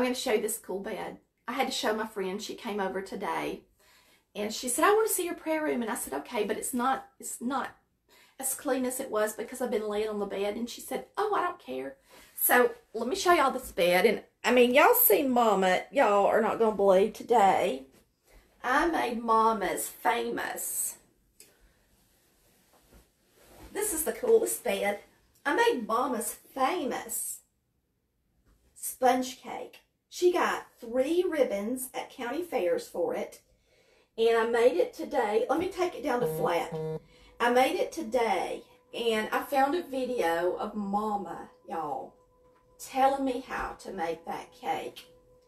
I'm going to show you this cool bed. I had to show my friend. She came over today, and she said, I want to see your prayer room. And I said, okay, but it's not as clean as it was because I've been laying on the bed. And she said, oh, I don't care. So let me show y'all this bed. And I mean, y'all seen Mama. Y'all are not going to believe today. I made Mama's famous. This is the coolest bed. I made Mama's famous sponge cake. She got 3 ribbons at county fairs for it, and I made it today. Let me take it down to flat. I made it today, and I found a video of Mama, y'all, telling me how to make that cake.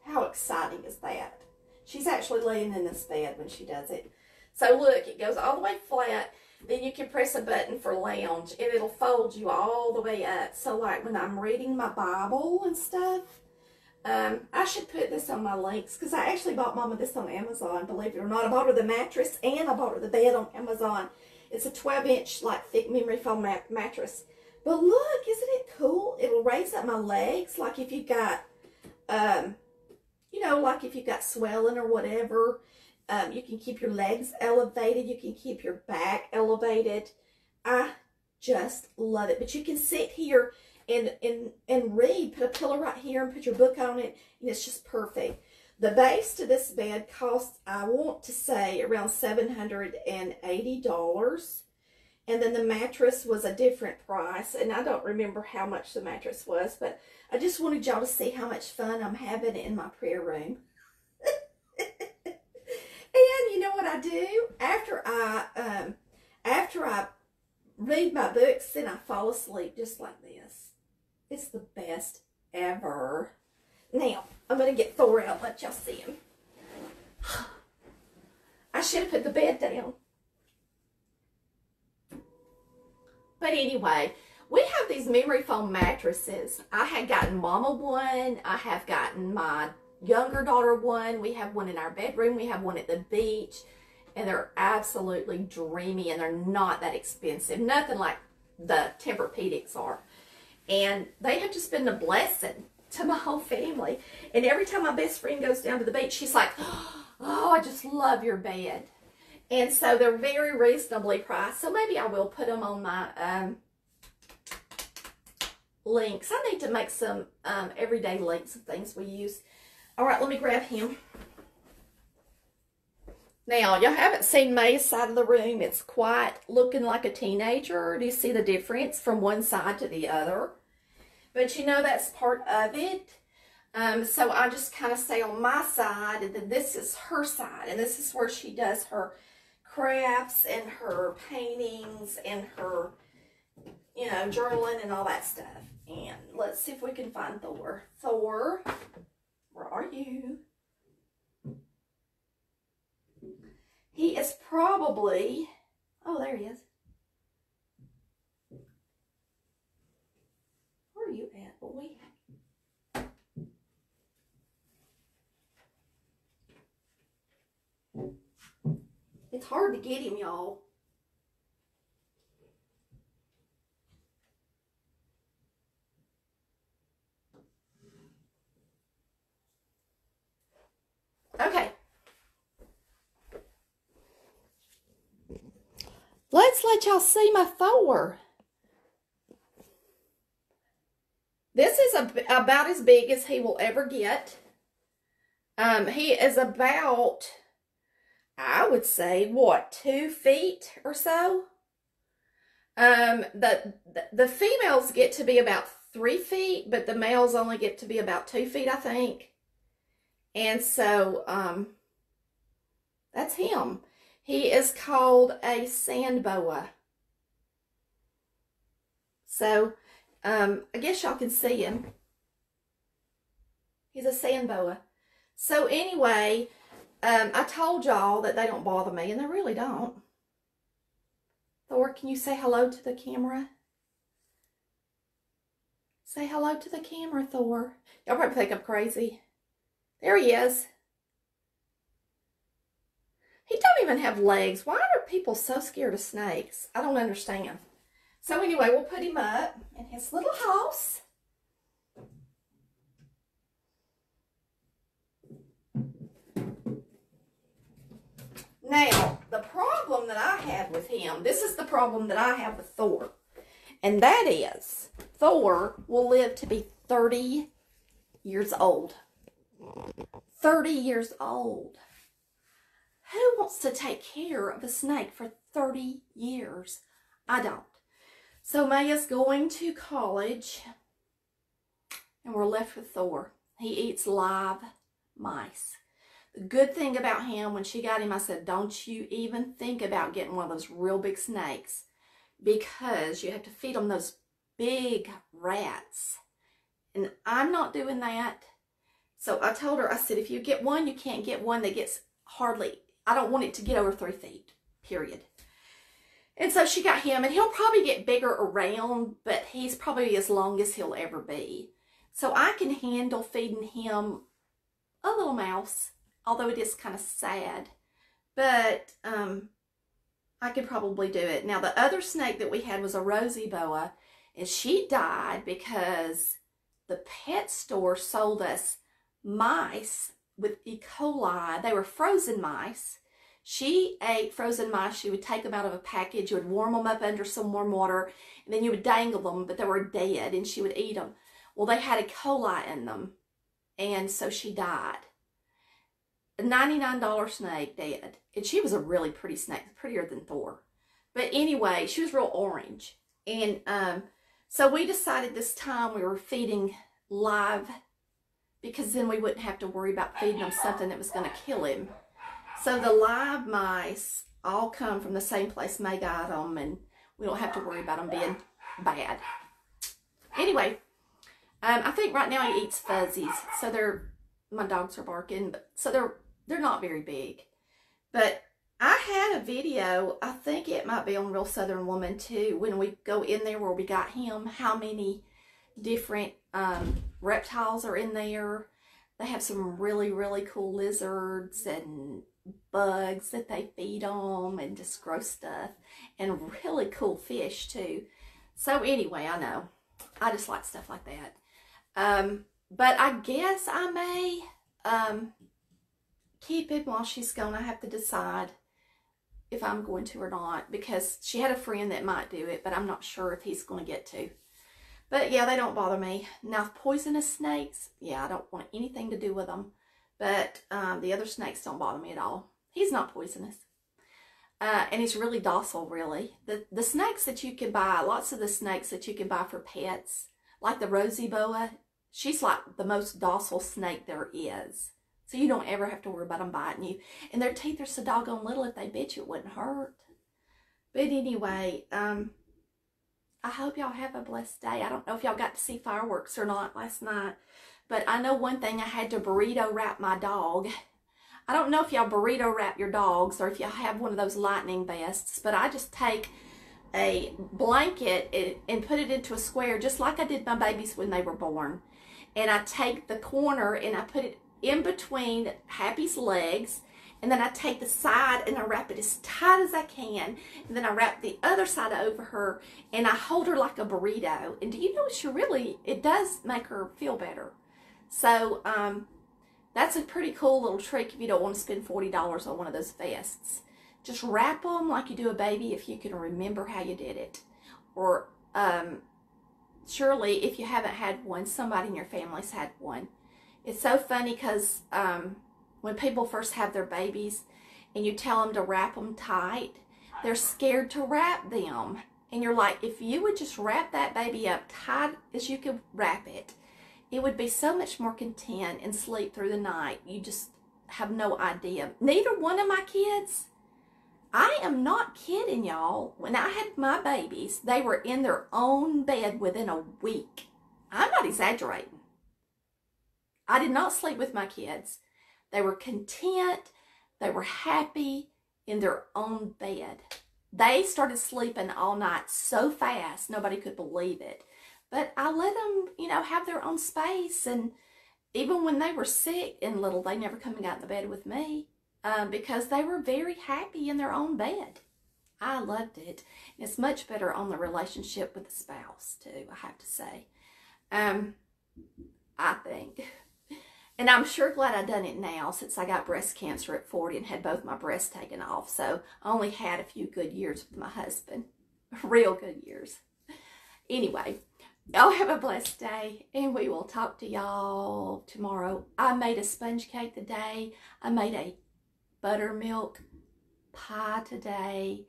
How exciting is that? She's actually laying in this bed when she does it. So look, it goes all the way flat. Then you can press a button for lounge, and it'll fold you all the way up. So like when I'm reading my Bible and stuff, I should put this on my links, because I actually bought Mama this on Amazon, believe it or not. I bought her the mattress, and I bought her the bed on Amazon. It's a 12-inch, like, thick memory foam mattress. But look, isn't it cool? It'll raise up my legs, like if you've got, you know, like if you've got swelling or whatever. You can keep your legs elevated. You can keep your back elevated. I just love it. But you can sit here and read. Put a pillow right here and put your book on it, and it's just perfect. The base to this bed costs, I want to say, around $780. And then the mattress was a different price, and I don't remember how much the mattress was, but I just wanted y'all to see how much fun I'm having in my prayer room. And you know what I do? After I read my books, then I fall asleep just like this. It's the best ever. Now, I'm going to get Thor out and let y'all see him. I should have put the bed down. But anyway, we have these memory foam mattresses. I had gotten Mama one. I have gotten my younger daughter one. We have one in our bedroom. We have one at the beach, and they're absolutely dreamy, and they're not that expensive. Nothing like the Tempur-Pedics are, and they have just been a blessing to my whole family. And every time my best friend goes down to the beach, she's like, oh, I just love your bed. And so they're very reasonably priced, so maybe I will put them on my links. I need to make some everyday links of things we use. All right, let me grab him. Now, y'all haven't seen Maya's side of the room. It's quite looking like a teenager. Do you see the difference from one side to the other? But you know, that's part of it. So I just kind of stay on my side, and then this is her side, and this is where she does her crafts and her paintings and her, you know, journaling and all that stuff. And let's see if we can find Thor. Thor, where are you? He is probably, oh, there he is. Where are you at, boy? It's hard to get him, y'all. Okay. Let's let y'all see my Thor. This is about as big as he will ever get. He is about, I would say, what, 2 feet or so? The females get to be about 3 feet, but the males only get to be about 2 feet, I think. And so that's him. He is called a sand boa. So I guess y'all can see him. He's a sand boa. So anyway, I told y'all that they don't bother me, and they really don't. Thor, can you say hello to the camera? Say hello to the camera, Thor. Y'all probably think I'm crazy. There he is. He don't even have legs. Why are people so scared of snakes? I don't understand. So anyway, we'll put him up in his little house. Now, the problem that I have with him, this is the problem that I have with Thor. And that is, Thor will live to be 30 years old. 30 years old. Who wants to take care of a snake for 30 years? I don't. So Maya's going to college, and we're left with Thor. He eats live mice. The good thing about him, when she got him, I said, don't you even think about getting one of those real big snakes, because you have to feed them those big rats. And I'm not doing that. So I told her, I said, if you get one, you can't get one that gets hardly, I don't want it to get over 3 feet, period. And so she got him, and he'll probably get bigger around, but he's probably as long as he'll ever be. So I can handle feeding him a little mouse, although it is kind of sad, but I could probably do it. Now, the other snake that we had was a rosy boa, and she died because the pet store sold us mice with E. coli. They were frozen mice. She ate frozen mice. She would take them out of a package. You would warm them up under some warm water, and then you would dangle them, but they were dead, and she would eat them. Well, they had E. coli in them, and so she died. A $99 snake dead. And she was a really pretty snake, prettier than Thor. But anyway, she was real orange. And so we decided this time we were feeding live, because then we wouldn't have to worry about feeding him something that was going to kill him. So the live mice all come from the same place May got them, and we don't have to worry about them being bad. Anyway, I think right now he eats fuzzies. So they're, my dogs are barking, but so they're not very big. But I had a video, I think it might be on Real Southern Woman too, when we go in there where we got him, how many different reptiles are in there. They have some really, really cool lizards and bugs that they feed on, and just gross stuff, and really cool fish too. So anyway, I know, I just like stuff like that. But I guess I may keep him while she's gone. I have to decide if I'm going to or not, because she had a friend that might do it, but I'm not sure if he's going to get to. But yeah, they don't bother me. Now, poisonous snakes, yeah, I don't want anything to do with them. But the other snakes don't bother me at all. He's not poisonous. And he's really docile, really. The snakes that you can buy, lots of the snakes that you can buy for pets, like the rosy boa, she's like the most docile snake there is. So you don't ever have to worry about them biting you. And their teeth are so doggone little, if they bit you, it wouldn't hurt. But anyway, I hope y'all have a blessed day. I don't know if y'all got to see fireworks or not last night, but I know one thing, I had to burrito wrap my dog. I don't know if y'all burrito wrap your dogs or if y'all have one of those lightning vests, but I just take a blanket and put it into a square, just like I did my babies when they were born. And I take the corner and I put it in between Happy's legs, and then I take the side and I wrap it as tight as I can. And then I wrap the other side over her and I hold her like a burrito. And do you know, she really, it does make her feel better. So that's a pretty cool little trick if you don't want to spend $40 on one of those vests. Just wrap them like you do a baby if you can remember how you did it. Or surely if you haven't had one, somebody in your family's had one. It's so funny because when people first have their babies and you tell them to wrap them tight, they're scared to wrap them. And you're like, if you would just wrap that baby up tight as you could wrap it, it would be so much more content and sleep through the night. You just have no idea. Neither one of my kids, I am not kidding y'all. When I had my babies, they were in their own bed within a week. I'm not exaggerating. I did not sleep with my kids. They were content, they were happy in their own bed. They started sleeping all night so fast, nobody could believe it. But I let them, you know, have their own space. And even when they were sick and little, they never come and got in the bed with me because they were very happy in their own bed. I loved it. And it's much better on the relationship with the spouse too, I have to say, I think. And I'm sure glad I done it now, since I got breast cancer at 40 and had both my breasts taken off. So I only had a few good years with my husband. Real good years. Anyway, y'all have a blessed day, and we will talk to y'all tomorrow. I made a sponge cake today. I made a buttermilk pie today.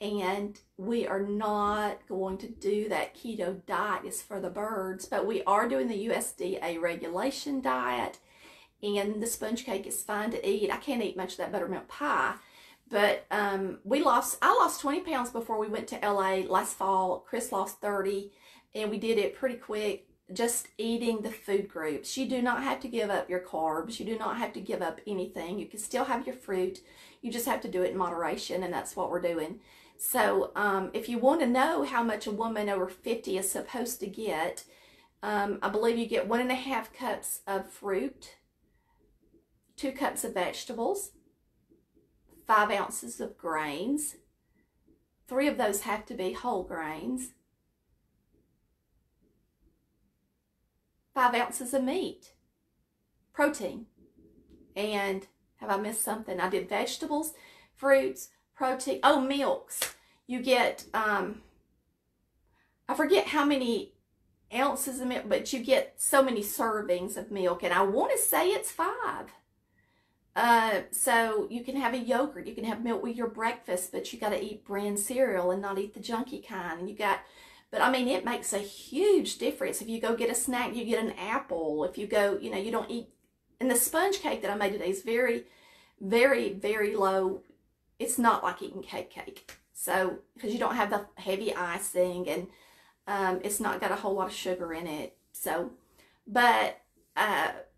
And we are not going to do that keto diet is for the birds, but we are doing the USDA regulation diet, and the sponge cake is fine to eat. I can't eat much of that buttermilk pie, but I lost 20 pounds before we went to LA last fall. Chris lost 30, and we did it pretty quick, just eating the food groups. You do not have to give up your carbs. You do not have to give up anything. You can still have your fruit. You just have to do it in moderation, and that's what we're doing. So if you want to know how much a woman over 50 is supposed to get, I believe you get 1.5 cups of fruit, 2 cups of vegetables, 5 ounces of grains. 3 of those have to be whole grains. 5 ounces of meat, protein. And have I missed something? I did vegetables, fruits, protein, oh, milks. You get, I forget how many ounces of milk, but you get so many servings of milk, and I want to say it's 5. So you can have a yogurt, you can have milk with your breakfast, but you got to eat bran cereal and not eat the junky kind. And you got, but I mean, it makes a huge difference. If you go get a snack, you get an apple. If you go, you know, you don't eat, and the sponge cake that I made today is very, very, very low. It's not like eating cake. So, because you don't have the heavy icing, and it's not got a whole lot of sugar in it. So, but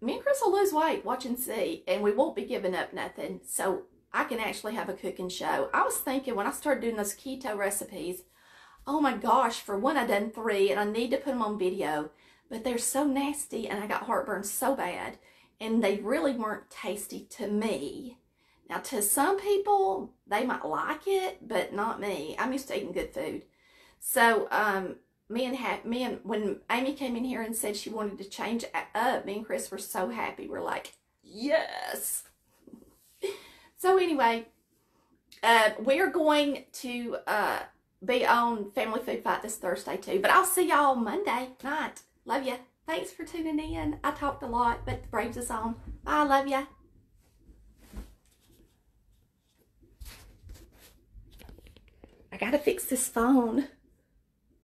me and Chris will lose weight, watch and see, and we won't be giving up nothing. So, I can actually have a cooking show. I was thinking when I started doing those keto recipes, oh my gosh, for one, I've done 3, and I need to put them on video. But they're so nasty, and I got heartburn so bad, and they really weren't tasty to me. Now, to some people, they might like it, but not me. I'm used to eating good food. So, when Amy came in here and said she wanted to change up, me and Chris were so happy. We're like, yes. So, anyway, we're going to be on Family Food Fight this Thursday, too. But I'll see y'all Monday night. Love ya. Thanks for tuning in. I talked a lot, but the Braves is on. Bye. Love ya. I gotta fix this phone.